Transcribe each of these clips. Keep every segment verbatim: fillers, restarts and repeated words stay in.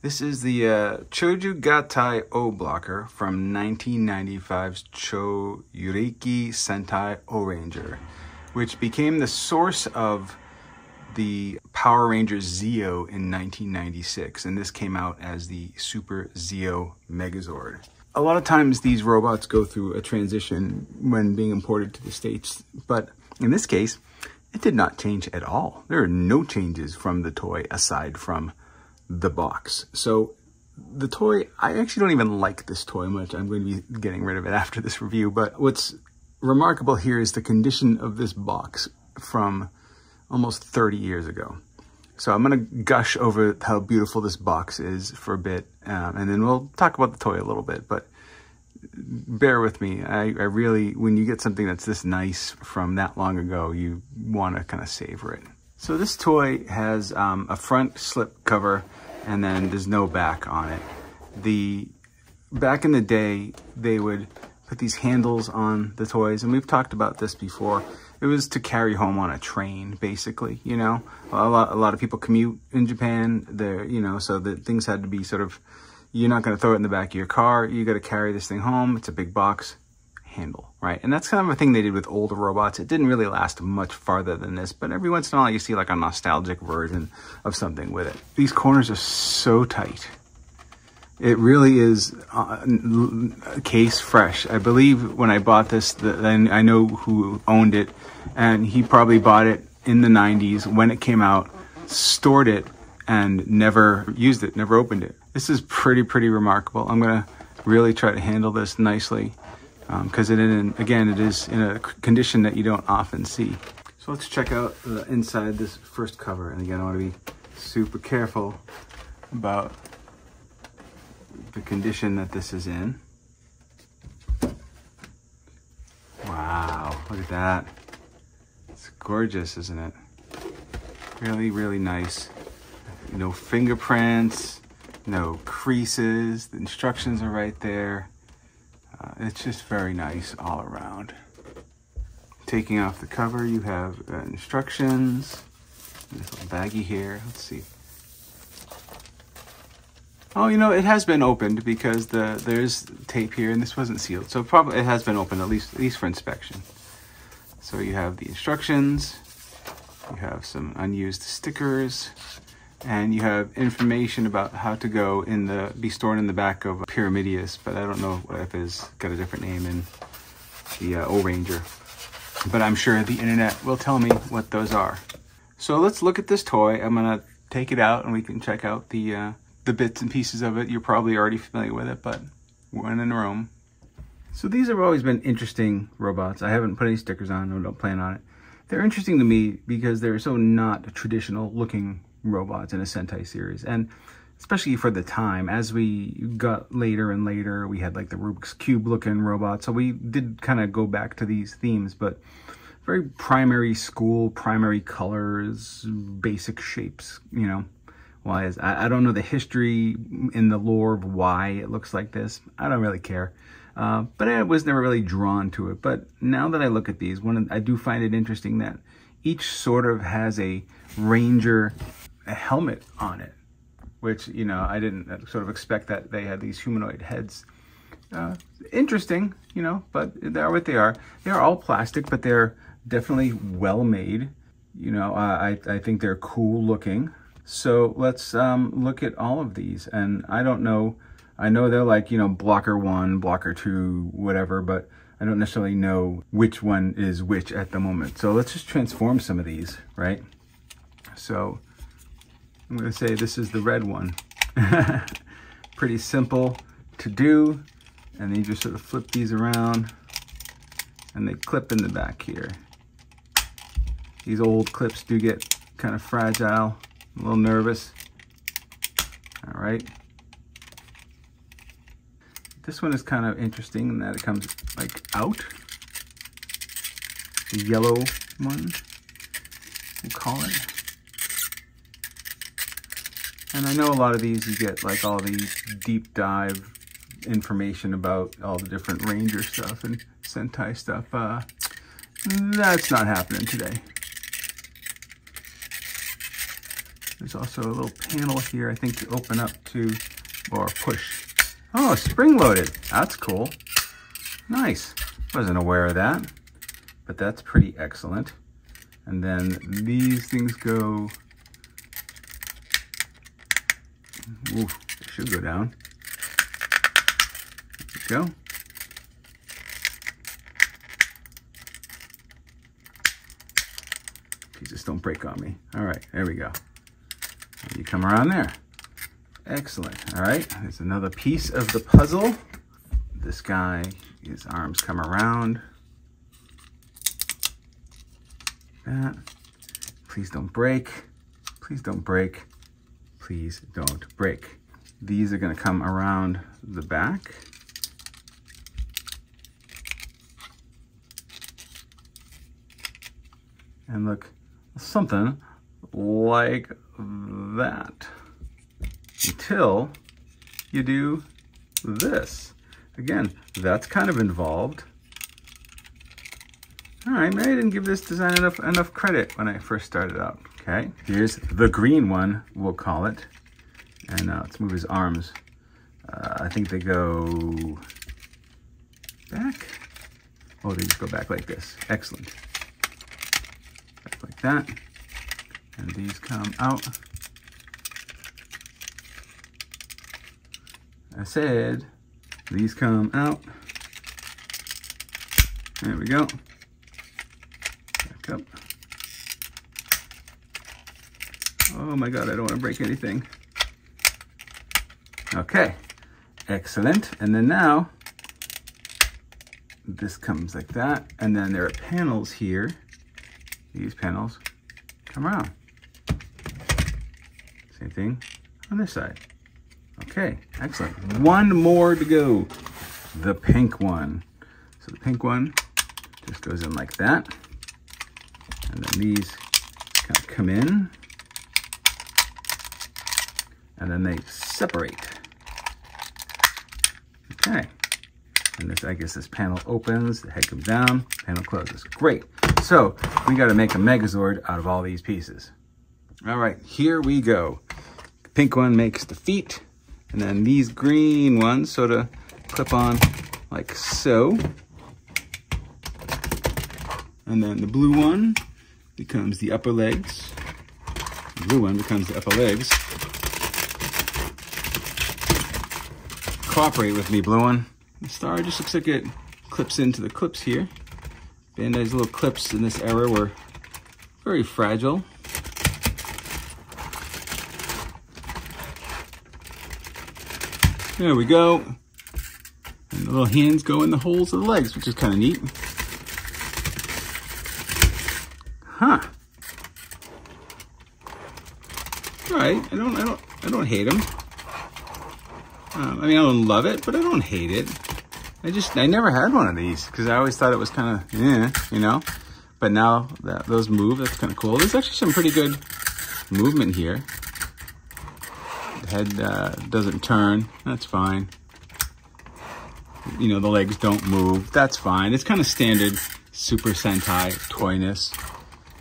This is the uh, Chōjū Gattai OhBlocker from nineteen ninety-five's Chōriki Sentai Ohranger, which became the source of the Power Rangers Zeo in nineteen ninety-six, and this came out as the Super Zeo Megazord. A lot of times these robots go through a transition when being imported to the States, but in this case, it did not change at all. There are no changes from the toy aside from the box. So the toy, I actually don't even like this toy much. I'm going to be getting rid of it after this review, but what's remarkable here is the condition of this box from almost thirty years ago. So I'm going to gush over how beautiful this box is for a bit, um, and then we'll talk about the toy a little bit, but bear with me. I, I really, when you get something that's this nice from that long ago, you want to kind of savor it. So this toy has um, a front slip cover, and then there's no back on it. The back in the day, they would put these handles on the toys, and we've talked about this before. It was to carry home on a train, basically, you know. A lot, a lot of people commute in Japan, there, you know, so that things had to be sort of, you're not going to throw it in the back of your car. You got to carry this thing home. It's a big box handle, right? And that's kind of a thing they did with older robots. It didn't really last much farther than this, but every once in a while you see like a nostalgic version of something with it. These corners are so tight. It really is uh, case fresh. I believe when I bought this, then I know who owned it, and he probably bought it in the nineties when it came out, stored it, and never used it, never opened it. This is pretty, pretty remarkable. I'm gonna really try to handle this nicely because um, it, in, again, it is in a condition that you don't often see. So let's check out the inside this first cover. And again, I wanna be super careful about the condition that this is in. Wow, look at that. It's gorgeous, isn't it? Really, really nice. No fingerprints, no creases. The instructions are right there. Uh, it's just very nice all around. Taking off the cover, you have uh, instructions. This little baggie here, let's see. Oh, you know, it has been opened because the there's tape here, and this wasn't sealed, so probably it has been opened at least at least for inspection. So you have the instructions, you have some unused stickers, and you have information about how to go in the be stored in the back of Pyramidius, but I don't know if it's got a different name in the uh, Ohranger. But I'm sure the internet will tell me what those are. So let's look at this toy. I'm gonna take it out, and we can check out the. Uh, The bits and pieces of it. You're probably already familiar with it, but when in Rome. So these have always been interesting robots. I haven't put any stickers on, I don't plan on it. They're interesting to me because they're so not traditional looking robots in a Sentai series, and especially for the time. As we got later and later, we had like the Rubik's Cube looking robots, so we did kind of go back to these themes, but very primary school, primary colors, basic shapes, you know. Why is I, I don't know the history in the lore of why it looks like this. I don't really care, uh, but I was never really drawn to it. But now that I look at these, one I do find it interesting that each sort of has a Ranger a helmet on it, which, you know, I didn't sort of expect that they had these humanoid heads. Uh, interesting, you know, but they are what they are. They are all plastic, but they're definitely well made. You know, I I think they're cool looking. So let's um, look at all of these, and I don't know, I know they're like, you know, blocker one, blocker two, whatever, but I don't necessarily know which one is which at the moment. So let's just transform some of these, right? So I'm gonna say this is the red one. Pretty simple to do, and then you just sort of flip these around, and they clip in the back here. These old clips do get kind of fragile. A little nervous. All right. This one is kind of interesting in that it comes like out. The yellow one, we'll call it. And I know a lot of these you get like all the deep dive information about all the different Ranger stuff and Sentai stuff. Uh, that's not happening today. There's also a little panel here, I think, to open up to, or push. Oh, spring-loaded. That's cool. Nice. Wasn't aware of that, but that's pretty excellent. And then these things go... Ooh, they should go down. There we go. Jesus, don't break on me. All right, there we go. You come around there. Excellent. All right, there's another piece of the puzzle. This guy, his arms come around. That. Please don't break. Please don't break. Please don't break. These are going to come around the back. And look, something like that. Until you do this. Again, that's kind of involved. All right, maybe I didn't give this design enough, enough credit when I first started out. Okay, here's the green one, we'll call it. And now uh, let's move his arms. Uh, I think they go back. Oh, they just go back like this. Excellent. Back like that. And these come out. I said, these come out. There we go. Back up. Oh my God, I don't want to break anything. Okay, excellent. And then now, this comes like that. And then there are panels here. These panels come around. Same thing on this side. Okay, excellent. One more to go. The pink one. So the pink one just goes in like that. And then these kind of come in. And then they separate. Okay. And this, I guess this panel opens, the head comes down, panel closes. Great. So we got to make a Megazord out of all these pieces. All right, here we go. The pink one makes the feet. And then these green ones sort of clip on like so. And then the blue one becomes the upper legs. The blue one becomes the upper legs. Cooperate with me, blue one. The star just looks like it clips into the clips here. Bandai's little clips in this era were very fragile. There we go. And the little hands go in the holes of the legs, which is kind of neat. Huh. All right. I don't. I don't. I don't hate them. Um, I mean, I don't love it, but I don't hate it. I just, I never had one of these because I always thought it was kind of, eh, you know, but now that those move, that's kind of cool. There's actually some pretty good movement here. The head uh, doesn't turn. That's fine. You know, the legs don't move. That's fine. It's kind of standard Super Sentai toyness,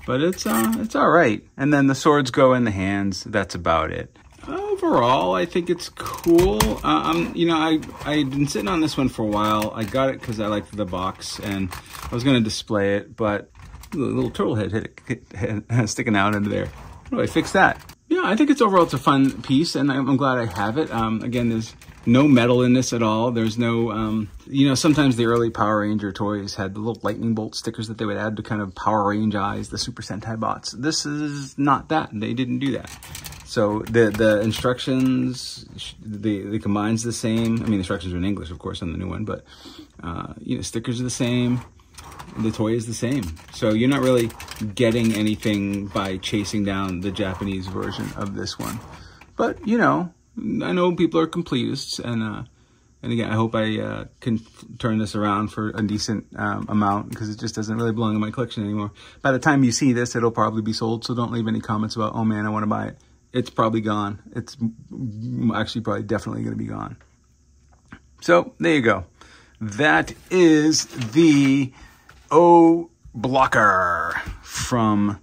but it's, uh, it's all right. And then the swords go in the hands. That's about it. Overall, I think it's cool. Uh, um, you know, I, I've been sitting on this one for a while. I got it because I liked the box, and I was going to display it, but the little turtle head, hit it, head sticking out into there. How do I fix that? Yeah, I think it's overall it's a fun piece, and I'm, I'm glad I have it. Um, again, there's no metal in this at all. There's no, um, you know, sometimes the early Power Ranger toys had the little lightning bolt stickers that they would add to kind of Power Range-ize the Super Sentai bots. This is not that. They didn't do that. So the, the instructions, the, the command's the same. I mean, the instructions are in English, of course, on the new one, but, uh, you know, stickers are the same. The toy is the same. So you're not really getting anything by chasing down the Japanese version of this one. But, you know, I know people are completists. And, uh, and again, I hope I uh, can turn this around for a decent um, amount because it just doesn't really belong in my collection anymore. By the time you see this, it'll probably be sold. So don't leave any comments about, oh, man, I want to buy it. It's probably gone. It's actually probably definitely going to be gone. So there you go. That is the OhBlocker from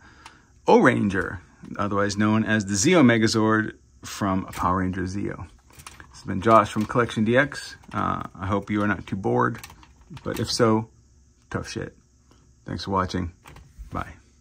Ohranger. otherwise known as the Zeo Megazord from Power Rangers Zeo. This has been Josh from Collection D X. Uh, I hope you are not too bored, but if so, tough shit. Thanks for watching. Bye.